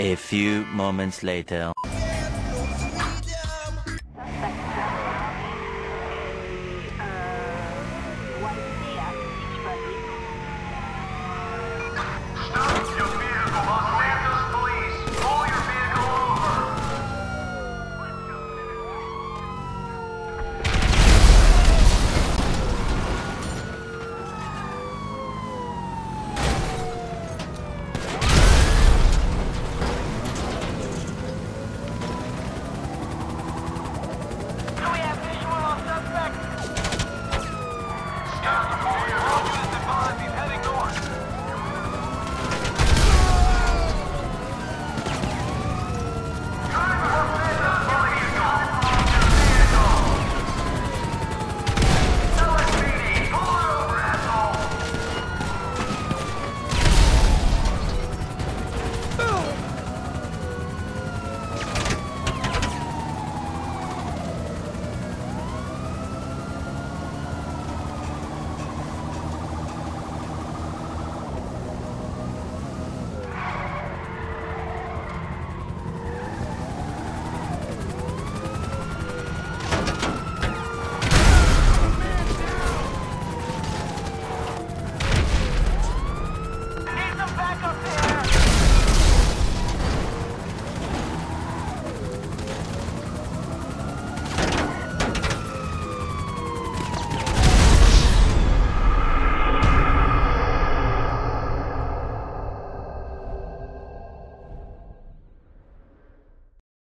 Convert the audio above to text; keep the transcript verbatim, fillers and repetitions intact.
A few moments later.